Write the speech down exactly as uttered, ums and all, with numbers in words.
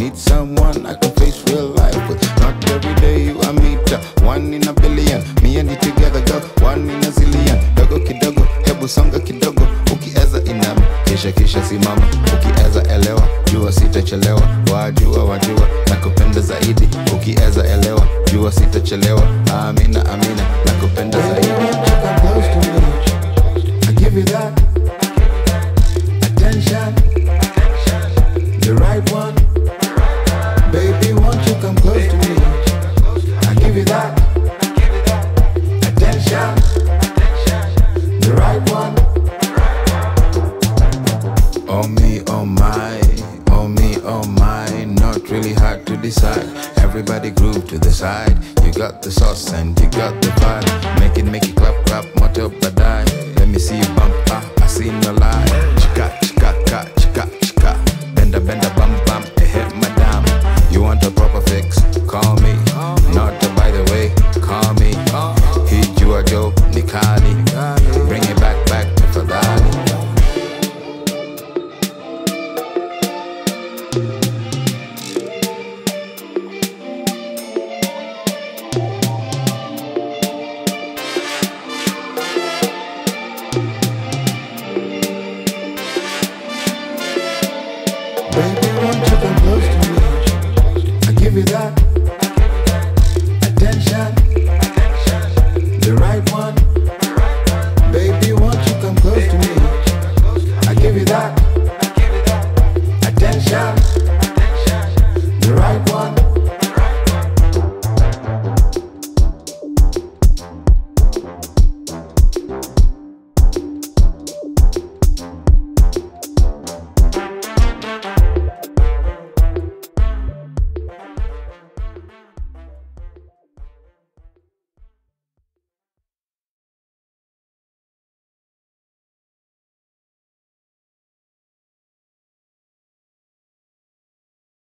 Need someone I can face real life with. Not every day you I meet ya. One in a billion, me and you together girl. One in a zillion. Dogo kidogo, hebu songa kidogo. Ukieza inami, kisha kisha simama. Ukieza elewa, jua sitachelewa. Wajua wajua, nakupenda zaidi. Ukieza elewa, jua sitachelewa. Amina amina, nakupenda zaidi. I give you that attention, the right one. Baby, won't you come close to me? I give you that attention, the right one. Oh me, oh my, oh me, oh my. Not really hard to decide. Everybody groove to the side. You got the sauce and you got the vibe. Make it, make it clap, clap, moto badai. Let me see you bump, ah, I see no lie. Chika, chika, ka, chika, chika. Benda, benda, bum, bum, eh, hit my dam. You want a proper fix? Call me. Not a by the way, call me. Hit you a joke, nikali. Bring it back, back to Fadali.